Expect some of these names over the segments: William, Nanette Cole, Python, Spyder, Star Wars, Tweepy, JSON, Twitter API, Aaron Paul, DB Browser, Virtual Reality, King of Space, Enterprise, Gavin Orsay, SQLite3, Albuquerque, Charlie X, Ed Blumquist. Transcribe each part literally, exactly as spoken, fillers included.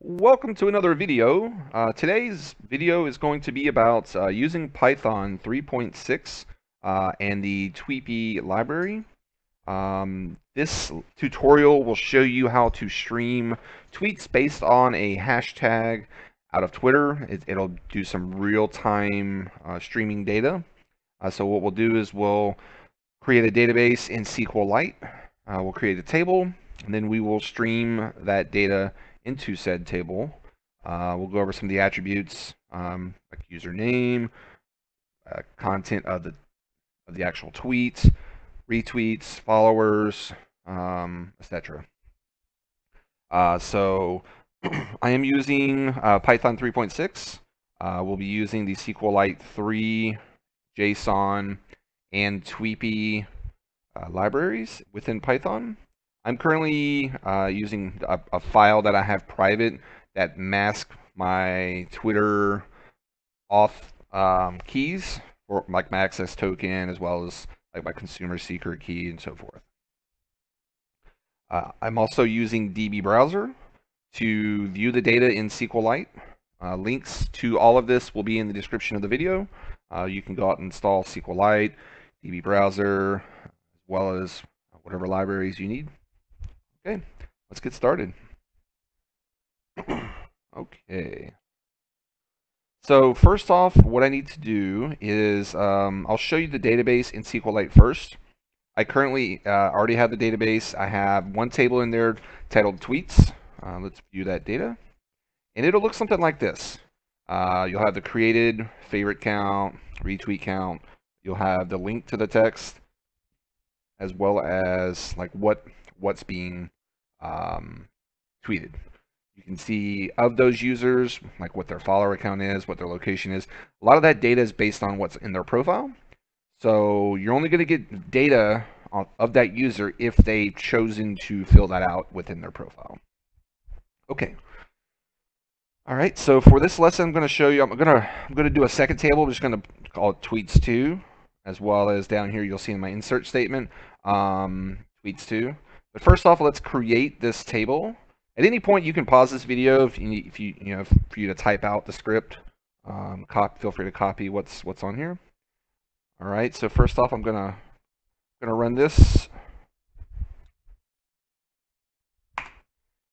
Welcome to another video. Uh, today's video is going to be about uh, using Python three point six uh, and the Tweepy library. Um, this tutorial will show you how to stream tweets based on a hashtag out of Twitter. It, it'll do some real-time uh, streaming data. Uh, so what we'll do is we'll create a database in SQLite. Uh, we'll create a table, and then we will stream that data into said table. Uh, we'll go over some of the attributes, um, like username, uh, content of the of the actual tweets, retweets, followers, um, et cetera. Uh, so I am using uh, Python three point six. Uh, we'll be using the SQLite three, JSON, and Tweepy uh, libraries within Python. I'm currently uh, using a, a file that I have private that masks my Twitter auth um, keys, or like my access token, as well as like my consumer secret key and so forth. Uh, I'm also using D B Browser to view the data in SQLite. Uh, links to all of this will be in the description of the video. Uh, you can go out and install SQLite, D B Browser, as well as whatever libraries you need. Okay, let's get started. Okay. So first off, what I need to do is um, I'll show you the database in SQLite first. I currently uh, already have the database. I have one table in there titled tweets. Uh, let's view that data. And it'll look something like this. Uh, you'll have the created, favorite count, retweet count. You'll have the link to the text, as well as like what what's being um, tweeted. You can see of those users, like what their follower account is, what their location is. A lot of that data is based on what's in their profile. So you're only gonna get data on, of that user if they chosen to fill that out within their profile. Okay. All right, so for this lesson, I'm gonna show you, I'm gonna, I'm gonna do a second table. I'm just gonna call it tweets two, as well as down here, you'll see in my insert statement, um, tweets two. But first off, let's create this table. At any point, you can pause this video if you need, if you, you know, for you to type out the script. Um, cop, feel free to copy what's what's on here. All right. So first off, I'm gonna gonna run this,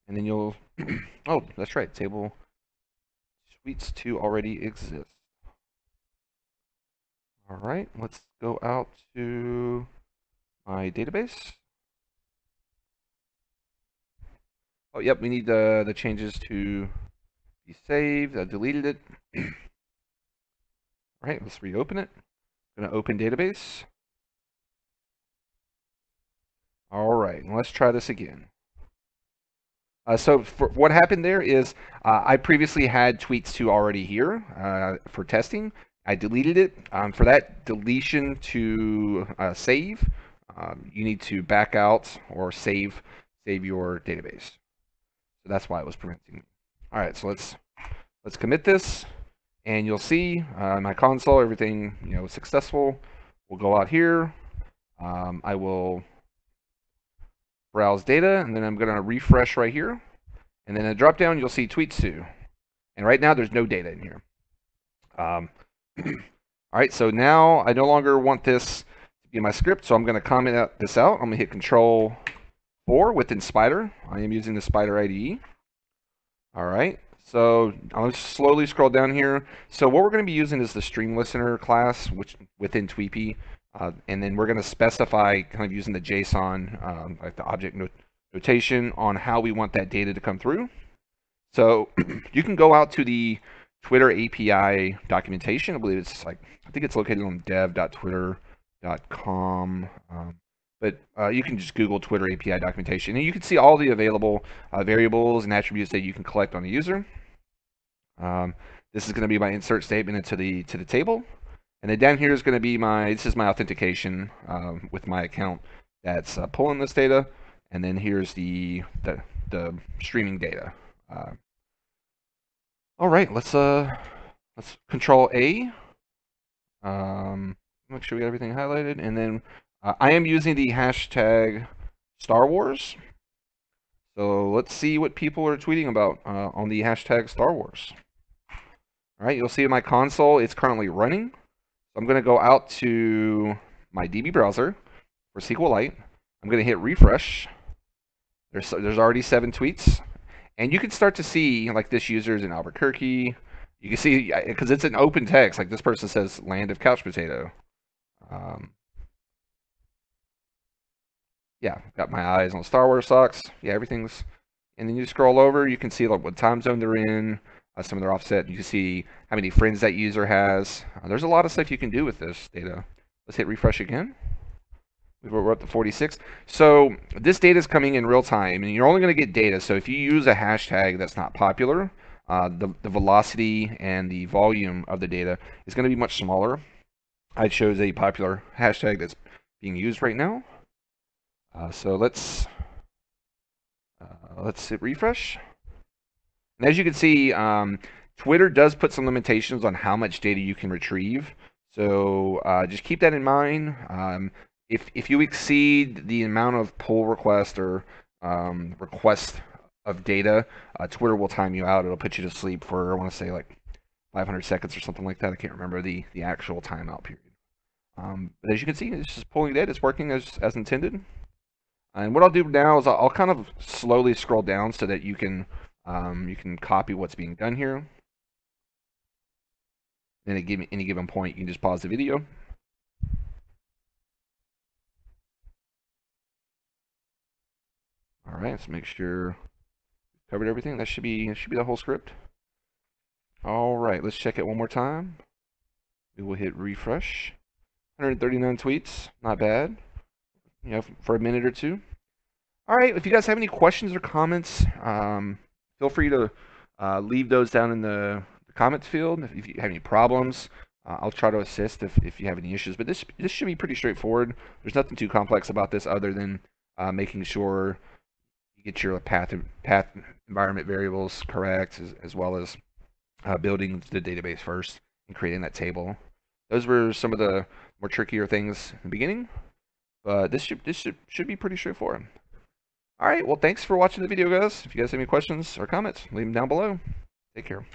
and then you'll. Oh, that's right. Table tweets two already exists. All right. Let's go out to my database. Oh, yep, we need the, the changes to be saved. I deleted it. All right, let's reopen it. I'm going to open database. All right, let's try this again. Uh, so for, what happened there is uh, I previously had tweets two already here uh, for testing. I deleted it. Um, for that deletion to uh, save, um, you need to back out or save, save your database. So that's why it was preventing me. All right, so let's let's commit this, and you'll see uh, my console, everything you know is successful. We'll go out here. Um, I will browse data, and then I'm going to refresh right here, and then in the drop down you'll see tweets two, and right now there's no data in here. Um, all right, so now I no longer want this to be my script, so I'm going to comment out this out. I'm going to hit Control. Or within Spyder, I am using the Spyder I D E. All right, so I'll just slowly scroll down here. So what we're going to be using is the Stream Listener class, which within Tweepy, uh, and then we're going to specify kind of using the JSON, um, like the object not notation, on how we want that data to come through. So you can go out to the Twitter A P I documentation. I believe it's like I think it's located on dev dot twitter dot com. Um, But uh, you can just Google Twitter A P I documentation, and you can see all the available uh, variables and attributes that you can collect on a user. Um, this is going to be my insert statement into the to the table, and then down here is going to be my this is my authentication um, with my account that's uh, pulling this data, and then here's the the, the streaming data. Uh, all right, let's uh let's Control A. Um, make sure we got everything highlighted, and then. Uh, I am using the hashtag Star Wars. So let's see what people are tweeting about uh, on the hashtag Star Wars. All right, you'll see in my console, it's currently running. I'm going to go out to my D B browser for SQLite. I'm going to hit refresh. There's, there's already seven tweets. And you can start to see, like, this user's in Albuquerque. You can see, because it's an open text, like this person says, land of couch potato. Um, yeah, got my eyes on Star Wars socks. Yeah, everything's. And then you scroll over, you can see like what time zone they're in, uh, some of their offset. You can see how many friends that user has. Uh, there's a lot of stuff you can do with this data. Let's hit refresh again. We're up to forty-six. So this data is coming in real time, and you're only going to get data. So if you use a hashtag that's not popular, uh, the, the velocity and the volume of the data is going to be much smaller. I chose a popular hashtag that's being used right now. Uh, so let's uh, let's hit refresh. And as you can see, um, Twitter does put some limitations on how much data you can retrieve. So uh, just keep that in mind. Um, If, if you exceed the amount of pull request or um, request of data, uh, Twitter will time you out. It'll put you to sleep for, I want to say, like five hundred seconds or something like that. I can't remember the, the actual timeout period. Um, but as you can see, it's just pulling data. It's working as, as intended. And what I'll do now is I'll, I'll kind of slowly scroll down so that you can, um, you can copy what's being done here. And at any given point, you can just pause the video. All right, let's make sure we've covered everything. That should be that should be the whole script. All right, let's check it one more time. We will hit refresh. one hundred thirty-nine tweets, not bad. You know, for a minute or two. All right, if you guys have any questions or comments, um, feel free to uh, leave those down in the, the comments field. If you have any problems, uh, I'll try to assist if if you have any issues. But this this should be pretty straightforward. There's nothing too complex about this other than uh, making sure get your path path environment variables correct, as, as well as uh, building the database first and creating that table. Those were some of the more trickier things in the beginning, but this should this should, should be pretty straightforward. All right, well, thanks for watching the video, guys. If you guys have any questions or comments, leave them down below. Take care.